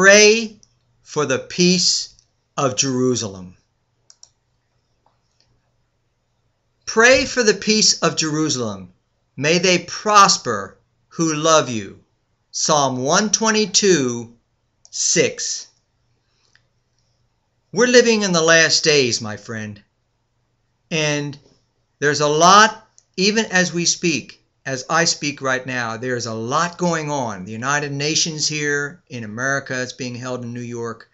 Pray for the peace of Jerusalem. Pray for the peace of Jerusalem. May they prosper who love you. Psalm 122, 6. We're living in the last days, my friend. And there's a lot, even as we speak, as I speak right now, there's a lot going on. The United Nations here in America, it's being held in New York.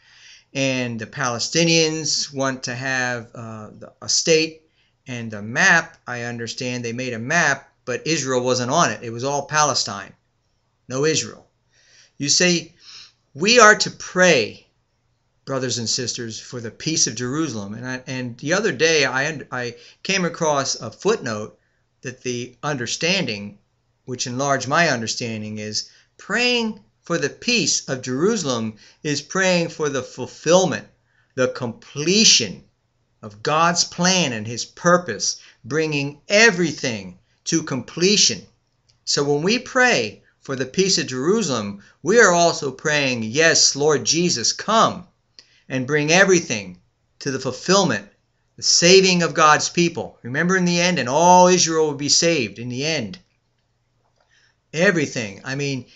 And the Palestinians want to have a state. And the map, I understand, they made a map, but Israel wasn't on it. It was all Palestine, no Israel. You say, we are to pray, brothers and sisters, for the peace of Jerusalem. And the other day, I came across a footnote that the understanding, which enlarged my understanding, is praying for the peace of Jerusalem is praying for the fulfillment, the completion of God's plan and His purpose, bringing everything to completion. So when we pray for the peace of Jerusalem, we are also praying, yes, Lord Jesus, come and bring everything to the fulfillment, the saving of God's people. Remember, in the end, and all Israel will be saved in the end. Everything. I mean,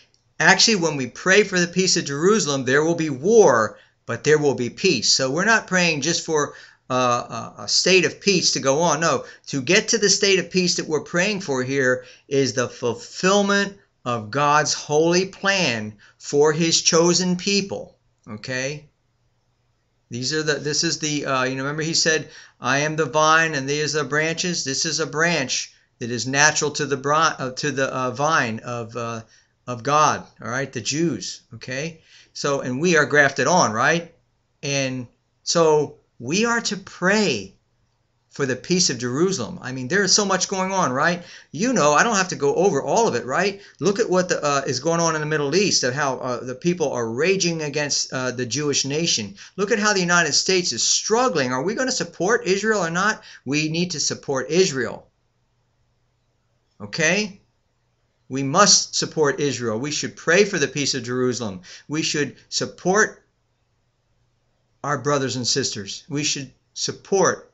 actually, when we pray for the peace of Jerusalem, there will be war, but there will be peace. So we're not praying just for a state of peace to go on. No, to get to the state of peace that we're praying for here is the fulfillment of God's holy plan for His chosen people. Okay? These are the, this is the, you know, remember He said, I am the vine and these are the branches. This is a branch that is natural to the vine of God, all right, the Jews, okay? So, and we are grafted on, right? And so, we are to pray for the peace of Jerusalem. I mean, there is so much going on, right? You know, I don't have to go over all of it, right? Look at what is going on in the Middle East, and how the people are raging against the Jewish nation. Look at how the United States is struggling. Are we going to support Israel or not? We need to support Israel. Okay? We must support Israel. We should pray for the peace of Jerusalem. We should support our brothers and sisters. We should support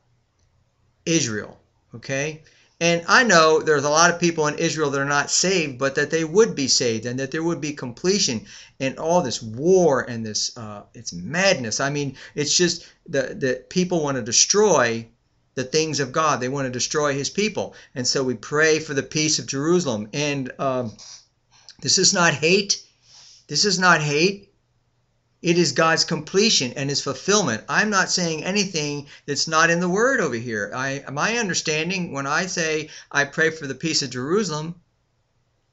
Israel, okay? And I know there's a lot of people in Israel that are not saved, but that they would be saved and that there would be completion in all this war and this, it's madness. I mean, it's just that people want to destroy the things of God. They want to destroy His people. And so we pray for the peace of Jerusalem. And this is not hate. This is not hate. It is God's completion and His fulfillment. I'm not saying anything that's not in the Word over here. My understanding, when I say I pray for the peace of Jerusalem,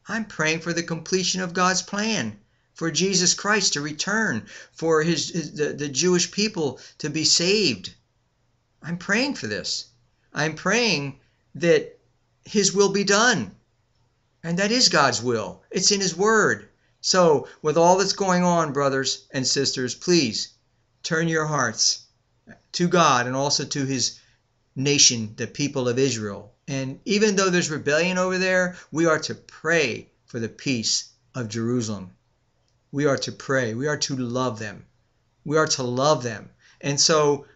I'm praying for the completion of God's plan, for Jesus Christ to return, for the Jewish people to be saved. I'm praying for this. I'm praying that His will be done. And that is God's will. It's in His Word. So, with all that's going on, brothers and sisters, please turn your hearts to God and also to His nation, the people of Israel. And even though there's rebellion over there, we are to pray for the peace of Jerusalem. We are to pray. We are to love them. We are to love them. And so,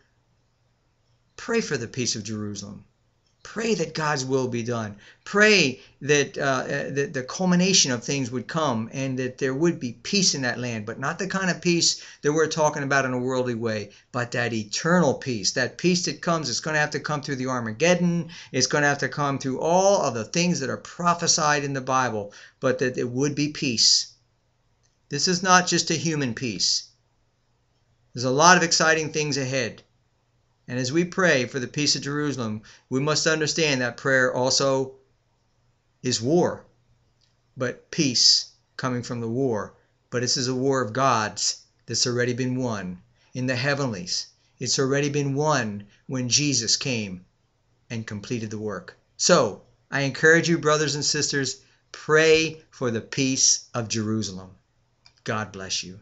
pray for the peace of Jerusalem. Pray that God's will be done. Pray that, that the culmination of things would come and that there would be peace in that land, but not the kind of peace that we're talking about in a worldly way, but that eternal peace. That peace that comes, it's going to have to come through the Armageddon. It's going to have to come through all of the things that are prophesied in the Bible, but that it would be peace. This is not just a human peace. There's a lot of exciting things ahead. And as we pray for the peace of Jerusalem, we must understand that prayer also is war, but peace coming from the war. But this is a war of God's that's already been won in the heavenlies. It's already been won when Jesus came and completed the work. So I encourage you, brothers and sisters, pray for the peace of Jerusalem. God bless you.